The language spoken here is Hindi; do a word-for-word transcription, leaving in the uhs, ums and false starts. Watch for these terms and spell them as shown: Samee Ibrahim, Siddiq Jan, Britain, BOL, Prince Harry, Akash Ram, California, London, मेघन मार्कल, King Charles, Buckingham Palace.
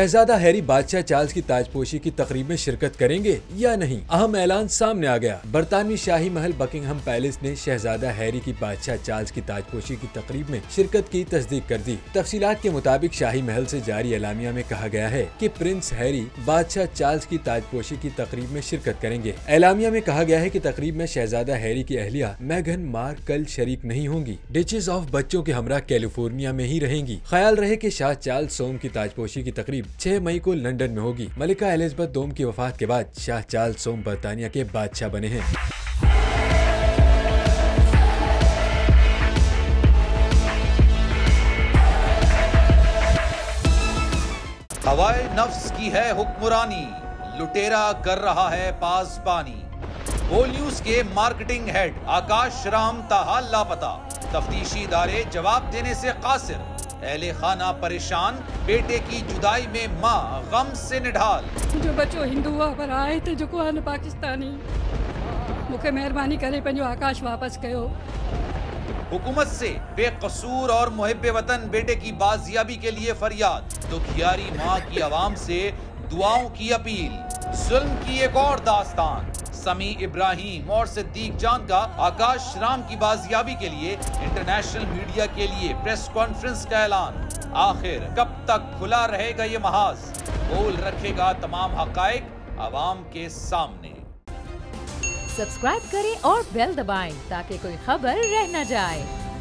शहजादा हैरी बादशाह चार्ल्स की ताजपोशी की तकरीब में शिरकत करेंगे या नहीं, अहम ऐलान सामने आ गया। बरतानवी शाही महल बकिंगहम पैलेस ने शहजादा हैरी की बादशाह चार्ल्स की ताजपोशी की तकरीब में शिरकत की तस्दीक कर दी। तफसीलात के मुताबिक शाही महल से जारी एलामिया में कहा गया है कि प्रिंस हैरी बादशाह चार्ल्स की ताजपोशी की तकरीब में शिरकत करेंगे। एलामिया में कहा गया है कि तकरीब में शहजादा हैरी की अहलिया मेघन मार्कल शरीक नहीं होंगी। डिचेस ऑफ बच्चों के हमरा कैलिफोर्निया में ही रहेंगी। ख्याल रहे कि शाह चार्ल्स सोम की ताजपोशी की तकरीब छह मई को लंदन में होगी। मलिका एलिजाबेथ दोम की वफात के बाद शाह चार्ल्स सोम बरतानिया के बादशाह बने हैं। हवाए नफ्स की है हुक्मरानी, लुटेरा कर रहा है पासबानी। बोल न्यूज के मार्केटिंग हेड आकाश राम ताहा लापता, तफ्तीशी इदारे जवाब देने से कासिर, अहले खाना परेशान, बेटे की जुदाई में माँ गम से निढाल। जो बच्चो हिंदू हुआ पर आए थे जो कुआन पाकिस्तानी, मुखे मेहरबानी करे पंजो आकाश वापस कयो। हुकूमत से बेकसूर और मुहिब्बे वतन बेटे की बाजियाबी के लिए फरियाद, दुखियारी माँ की आवाम से दुआओं की अपील। जुल्म की एक और दास्तान, समी इब्राहिम और सिद्दीक जान का आकाश राम की बाजियाबी के लिए इंटरनेशनल मीडिया के लिए प्रेस कॉन्फ्रेंस का ऐलान। आखिर कब तक खुला रहेगा ये महाज? बोल रखेगा तमाम हकायक आवाम के सामने। सब्सक्राइब करें और बेल दबाएं ताकि कोई खबर रह न जाए।